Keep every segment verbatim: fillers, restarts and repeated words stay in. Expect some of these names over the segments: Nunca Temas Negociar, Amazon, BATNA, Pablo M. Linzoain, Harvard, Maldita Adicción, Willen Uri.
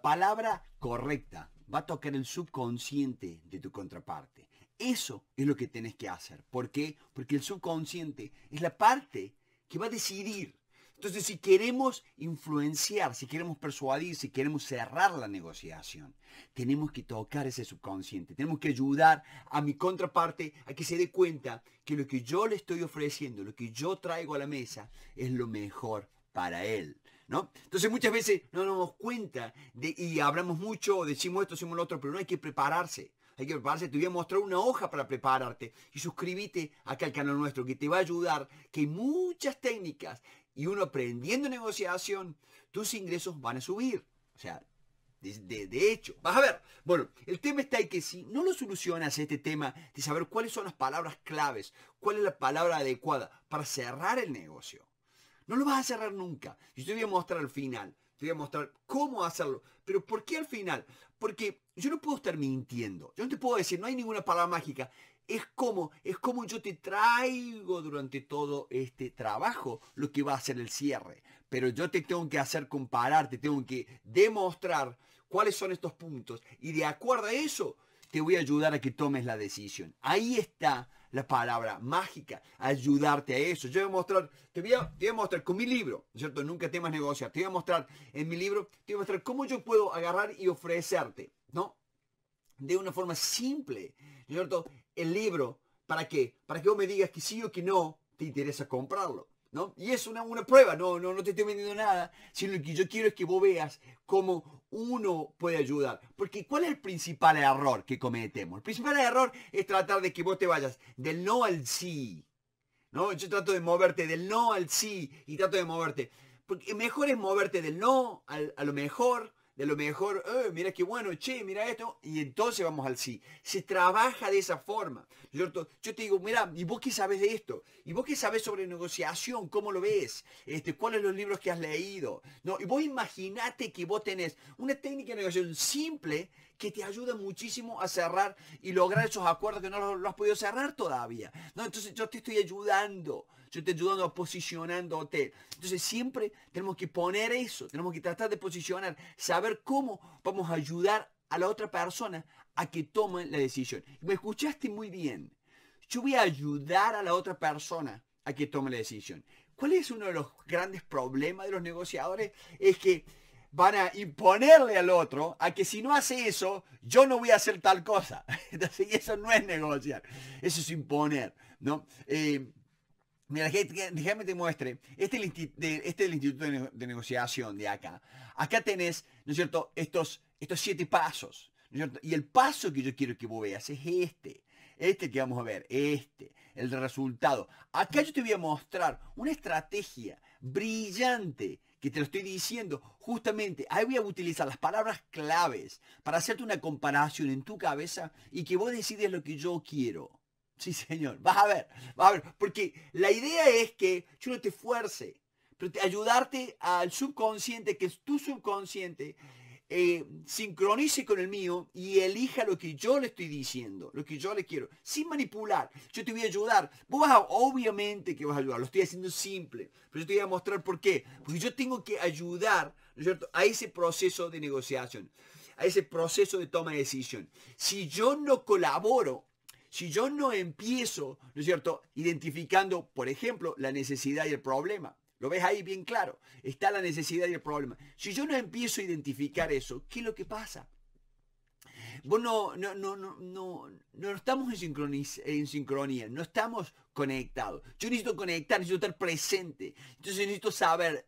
palabra correcta va a tocar el subconsciente de tu contraparte. Eso es lo que tenés que hacer. ¿Por qué? Porque el subconsciente es la parte que va a decidir. Entonces, si queremos influenciar, si queremos persuadir, si queremos cerrar la negociación, tenemos que tocar ese subconsciente. Tenemos que ayudar a mi contraparte a que se dé cuenta que lo que yo le estoy ofreciendo, lo que yo traigo a la mesa, es lo mejor para él, ¿no? Entonces, muchas veces no nos damos cuenta de, y hablamos mucho, decimos esto, decimos lo otro, pero no hay que prepararse. Hay que prepararse. Te voy a mostrar una hoja para prepararte. Y suscríbete acá al canal nuestro, que te va a ayudar, que hay muchas técnicas. Y uno aprendiendo negociación, tus ingresos van a subir. O sea, de, de, de hecho, vas a ver. Bueno, el tema está en que si no lo solucionas este tema de saber cuáles son las palabras claves, cuál es la palabra adecuada para cerrar el negocio, no lo vas a cerrar nunca. Yo te voy a mostrar al final, te voy a mostrar cómo hacerlo. Pero ¿por qué al final? Porque yo no puedo estar mintiendo. Yo no te puedo decir, no hay ninguna palabra mágica. Es como, es como yo te traigo durante todo este trabajo lo que va a ser el cierre. Pero yo te tengo que hacer comparar, te tengo que demostrar cuáles son estos puntos. Y de acuerdo a eso, te voy a ayudar a que tomes la decisión. Ahí está la palabra mágica, ayudarte a eso. Yo voy a mostrar, te voy a, te voy a mostrar con mi libro, ¿no es cierto? Nunca temas negociar. Te voy a mostrar en mi libro, te voy a mostrar cómo yo puedo agarrar y ofrecerte, ¿no? De una forma simple, ¿no es cierto? El libro, ¿para qué? Para que vos me digas que sí o que no te interesa comprarlo, ¿no? Y es una, una prueba, no, no, no te estoy vendiendo nada, sino lo que yo quiero es que vos veas cómo uno puede ayudar. Porque ¿cuál es el principal error que cometemos? El principal error es tratar de que vos te vayas del no al sí, ¿no? Yo trato de moverte del no al sí y trato de moverte. Porque mejor es moverte del no al, a lo mejor, de lo mejor, eh, mira qué bueno, che, mira esto, y entonces vamos al sí. Se trabaja de esa forma. Yo te digo, mira, ¿y vos qué sabes de esto? ¿Y vos qué sabes sobre negociación? ¿Cómo lo ves? Este, ¿Cuáles son los libros que has leído? No, y vos imaginate que vos tenés una técnica de negociación simple que te ayuda muchísimo a cerrar y lograr esos acuerdos que no los, los has podido cerrar todavía, ¿no? Entonces yo te estoy ayudando, yo te estoy ayudando posicionándote. Entonces siempre tenemos que poner eso, tenemos que tratar de posicionar, saber cómo vamos a ayudar a la otra persona a que tome la decisión. ¿Me escuchaste muy bien? Yo voy a ayudar a la otra persona a que tome la decisión. ¿Cuál es uno de los grandes problemas de los negociadores? Es que van a imponerle al otro a que si no hace eso, yo no voy a hacer tal cosa. Entonces, eso no es negociar, eso es imponer, ¿no? Eh, mira, déjame te muestre, este es, el de, este es el Instituto de, ne de Negociación de acá. Acá tenés, ¿no es cierto?, estos, estos siete pasos, ¿no es cierto? Y el paso que yo quiero que vos veas es este, este que vamos a ver, este, el resultado. Acá yo te voy a mostrar una estrategia brillante, que te lo estoy diciendo, justamente, ahí voy a utilizar las palabras claves para hacerte una comparación en tu cabeza y que vos decides lo que yo quiero. Sí, señor, vas a ver, vas a ver, porque la idea es que yo no te fuerce, pero te, ayudarte al subconsciente, que es tu subconsciente, eh, sincronice con el mío y elija lo que yo le estoy diciendo, lo que yo le quiero, sin manipular. Yo te voy a ayudar, vos vas a, obviamente que vas a ayudar, lo estoy haciendo simple, pero yo te voy a mostrar por qué, porque yo tengo que ayudar, ¿no es cierto?, a ese proceso de negociación, a ese proceso de toma de decisión. Si yo no colaboro, si yo no empiezo, ¿no es cierto?, identificando, por ejemplo, la necesidad y el problema. ¿Lo ves ahí bien claro? Está la necesidad y el problema. Si yo no empiezo a identificar eso, ¿qué es lo que pasa? Bueno, no, no, no, no, no estamos en sincronía, en sincronía, no estamos conectados. Yo necesito conectar, necesito estar presente. Entonces necesito saber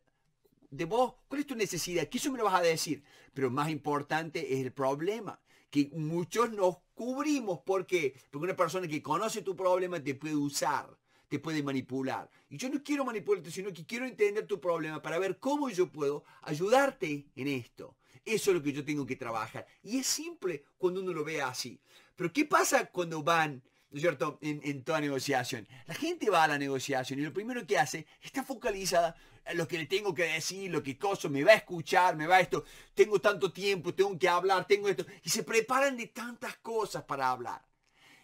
de vos, ¿cuál es tu necesidad? ¿Qué eso me lo vas a decir? Pero más importante es el problema, que muchos nos cubrimos. ¿Por qué? Porque una persona que conoce tu problema te puede usar, te puede manipular. Y yo no quiero manipularte, sino que quiero entender tu problema para ver cómo yo puedo ayudarte en esto. Eso es lo que yo tengo que trabajar. Y es simple cuando uno lo ve así. Pero ¿qué pasa cuando van, ¿no es cierto?, en, en toda negociación? La gente va a la negociación y lo primero que hace, está focalizada en lo que le tengo que decir, lo que coso, me va a escuchar, me va a esto, tengo tanto tiempo, tengo que hablar, tengo esto. Y se preparan de tantas cosas para hablar.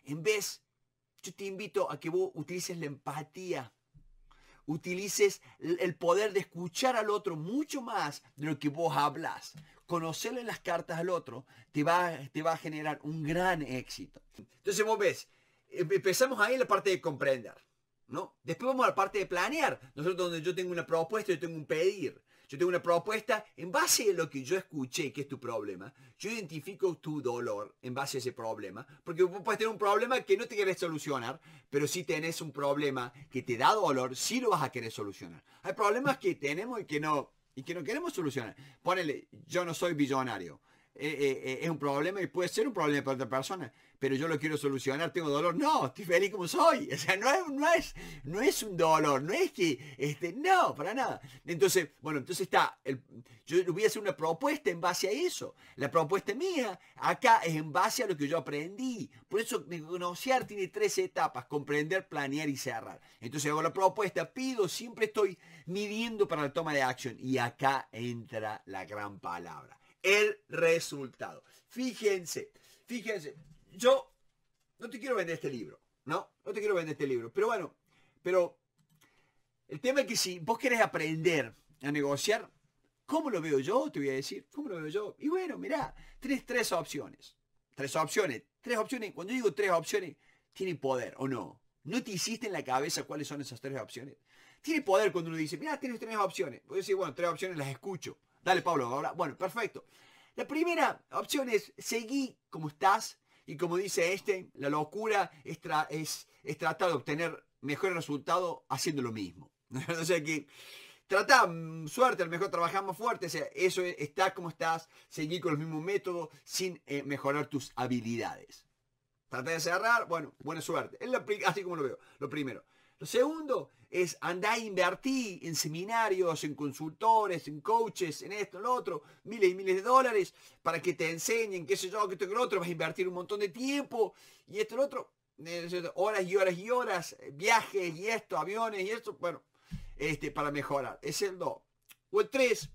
En vez... yo te invito a que vos utilices la empatía, utilices el poder de escuchar al otro mucho más de lo que vos hablas. conocerle las cartas al otro te va, te va a generar un gran éxito. Entonces vos ves, empezamos ahí en la parte de comprender, ¿no? Después vamos a la parte de planear. Nosotros, donde yo tengo una propuesta, yo tengo un pedir. Yo tengo una propuesta en base a lo que yo escuché, que es tu problema. Yo identifico tu dolor en base a ese problema. Porque vos puedes tener un problema que no te querés solucionar, pero si tenés un problema que te da dolor, sí lo vas a querer solucionar. Hay problemas que tenemos y que no, y que no queremos solucionar. Ponele, yo no soy billonario. Eh, eh, eh, es un problema y puede ser un problema para otra persona, pero yo lo quiero solucionar, tengo dolor, no, estoy feliz como soy, o sea, no es, no es, no es un dolor, no es que, este, no, para nada. Entonces, bueno, entonces está, el, yo voy a hacer una propuesta en base a eso, la propuesta mía acá es en base a lo que yo aprendí, por eso negociar tiene tres etapas, comprender, planear y cerrar. Entonces hago la propuesta, pido, siempre estoy midiendo para la toma de acción y acá entra la gran palabra. El resultado. Fíjense, fíjense, yo no te quiero vender este libro, ¿no? No te quiero vender este libro, pero bueno, pero el tema es que si vos querés aprender a negociar, ¿cómo lo veo yo? Te voy a decir, ¿cómo lo veo yo? Y bueno, mirá, tienes tres opciones, tres opciones, tres opciones, cuando digo tres opciones, tiene poder o no. ¿No te hiciste en la cabeza cuáles son esas tres opciones? Tiene poder cuando uno dice, mirá, tienes tres opciones. Voy a decir, bueno, tres opciones las escucho. Dale, Pablo, ahora. Bueno, perfecto. La primera opción es seguí como estás y como dice este, la locura es, tra es, es tratar de obtener mejores resultados haciendo lo mismo. O sea que trata suerte, a lo mejor trabajar más fuerte, o sea, eso es, está como estás, seguir con los mismos métodos sin eh, mejorar tus habilidades. Trata de cerrar, bueno, buena suerte. Es la, así como lo veo, lo primero. Lo segundo es andar a invertir en seminarios, en consultores, en coaches, en esto, en lo otro, miles y miles de dólares para que te enseñen, qué sé yo, qué esto y lo otro, vas a invertir un montón de tiempo y esto y lo otro, horas y horas y horas, viajes y esto, aviones y esto, bueno, este, para mejorar. Es el dos. O el tres,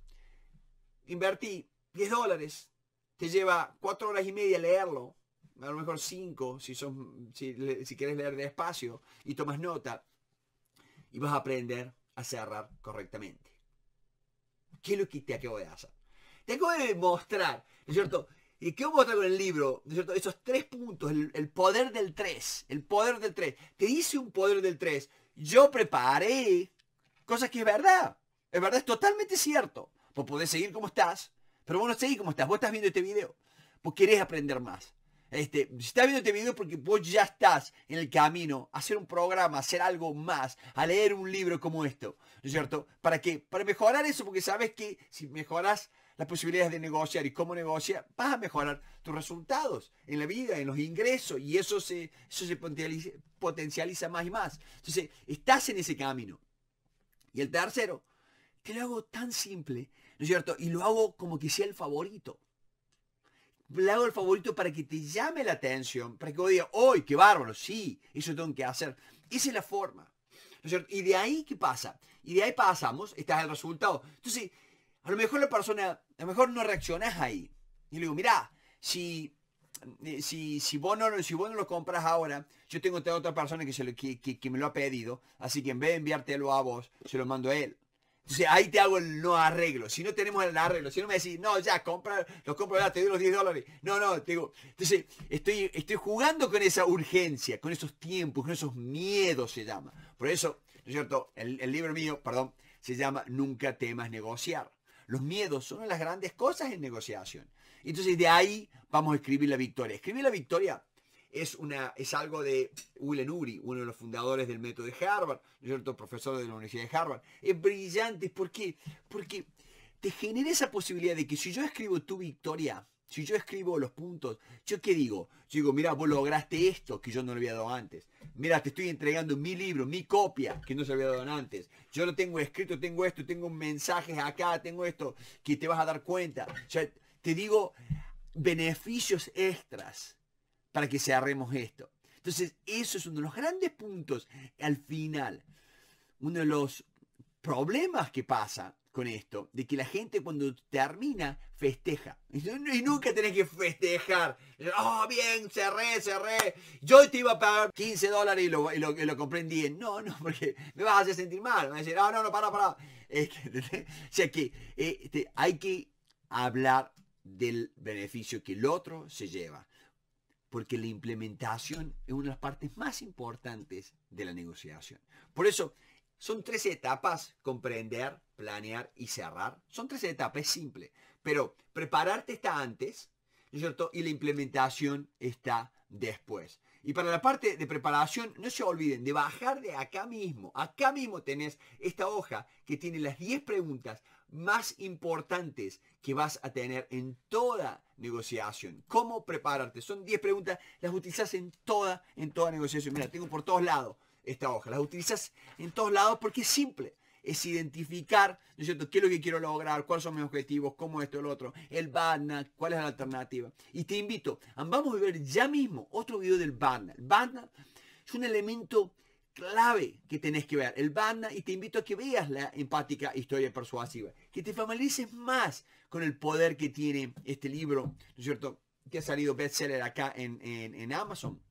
invertí diez dólares, te lleva cuatro horas y media leerlo, a lo mejor cinco si, si, si quieres leer despacio y tomas nota. Y vas a aprender a cerrar correctamente. ¿Qué es lo que te acabo de hacer? Te acabo de mostrar, ¿no es cierto? Y que voy a mostrar con el libro, ¿no es cierto? Esos tres puntos, el, el poder del tres, el poder del tres. Te hice un poder del tres. Yo preparé cosas que es verdad. Es verdad, es totalmente cierto. Vos podés seguir como estás, pero vos no seguís como estás. Vos estás viendo este video, vos querés aprender más. Este, si estás viendo este video porque vos ya estás en el camino a hacer un programa, a hacer algo más, a leer un libro como esto, ¿no es cierto? ¿Para qué? Para mejorar eso, porque sabes que si mejoras las posibilidades de negociar y cómo negociar, vas a mejorar tus resultados en la vida, en los ingresos, y eso se, eso se potencializa más y más. Entonces, estás en ese camino. Y el tercero, te lo hago tan simple, ¿no es cierto? Y lo hago como que sea el favorito. Le hago el favorito para que te llame la atención, para que vos digas, ¡ay, qué bárbaro! Sí, eso tengo que hacer. Esa es la forma, ¿no es cierto? Y de ahí, ¿qué pasa? Y de ahí pasamos, está el resultado. Entonces, a lo mejor la persona, a lo mejor no reaccionás ahí. Y le digo, mirá, si, si, si, vos no, si vos no lo compras ahora, yo tengo otra persona que, se lo, que, que, que me lo ha pedido, así que en vez de enviártelo a vos, se lo mando a él. Entonces ahí te hago el no arreglo. Si no tenemos el arreglo, si no me decís, no, ya, compra, los compro, ya, te doy los diez dólares. No, no, te digo. Entonces estoy, estoy jugando con esa urgencia, con esos tiempos, con esos miedos se llama. Por eso, ¿no es cierto? El, el libro mío, perdón, se llama Nunca temas negociar. Los miedos son las grandes cosas en negociación. Entonces de ahí vamos a escribir la victoria. Escribir la victoria es, una, es algo de Willen Uri, uno de los fundadores del método de Harvard, ¿no es cierto? Profesor de la Universidad de Harvard. Es brillante. ¿Por qué? Porque te genera esa posibilidad de que si yo escribo tu victoria, si yo escribo los puntos, ¿yo qué digo? Yo digo, mira, vos lograste esto que yo no le había dado antes. Mira, te estoy entregando mi libro, mi copia que no se había dado antes. Yo lo tengo escrito, tengo esto, tengo mensajes acá, tengo esto, que te vas a dar cuenta. O sea, te digo beneficios extras para que cerremos esto. Entonces, eso es uno de los grandes puntos. Al final, uno de los problemas que pasa con esto, de que la gente cuando termina, festeja. Y nunca tenés que festejar. Oh, bien, cerré, cerré. Yo te iba a pagar quince dólares y lo, y lo, y lo compré en diez. No, no, porque me vas a hacer sentir mal. Me vas a decir, ah, oh, no, no, para, para. O sea que eh, te, hay que hablar del beneficio que el otro se lleva. Porque la implementación es una de las partes más importantes de la negociación. Por eso, son tres etapas: comprender, planear y cerrar. Son tres etapas, es simple. Pero prepararte está antes, ¿no es cierto? Y la implementación está después. Y para la parte de preparación, no se olviden de bajar de acá mismo. Acá mismo tenés esta hoja que tiene las diez preguntas más importantes que vas a tener en toda negociación. ¿Cómo prepararte? Son diez preguntas, las utilizás en toda, en toda negociación. Mira, tengo por todos lados esta hoja. Las utilizás en todos lados porque es simple. Es identificar, ¿no es cierto?, qué es lo que quiero lograr, cuáles son mis objetivos, cómo esto, el otro, el BATNA, cuál es la alternativa. Y te invito, vamos a ver ya mismo otro video del BATNA. El BATNA es un elemento clave que tenés que ver, el BATNA, y te invito a que veas la empática historia persuasiva, que te familiarices más con el poder que tiene este libro, ¿no es cierto?, que ha salido bestseller acá en, en, en Amazon.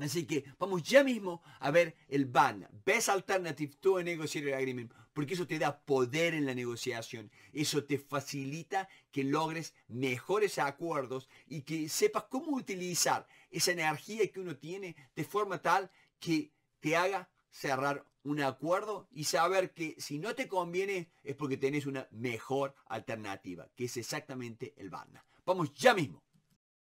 Así que vamos ya mismo a ver el BATNA, Best Alternative to a Negotiated Agreement, porque eso te da poder en la negociación, eso te facilita que logres mejores acuerdos y que sepas cómo utilizar esa energía que uno tiene de forma tal que te haga cerrar un acuerdo y saber que si no te conviene es porque tenés una mejor alternativa, que es exactamente el BATNA. Vamos ya mismo.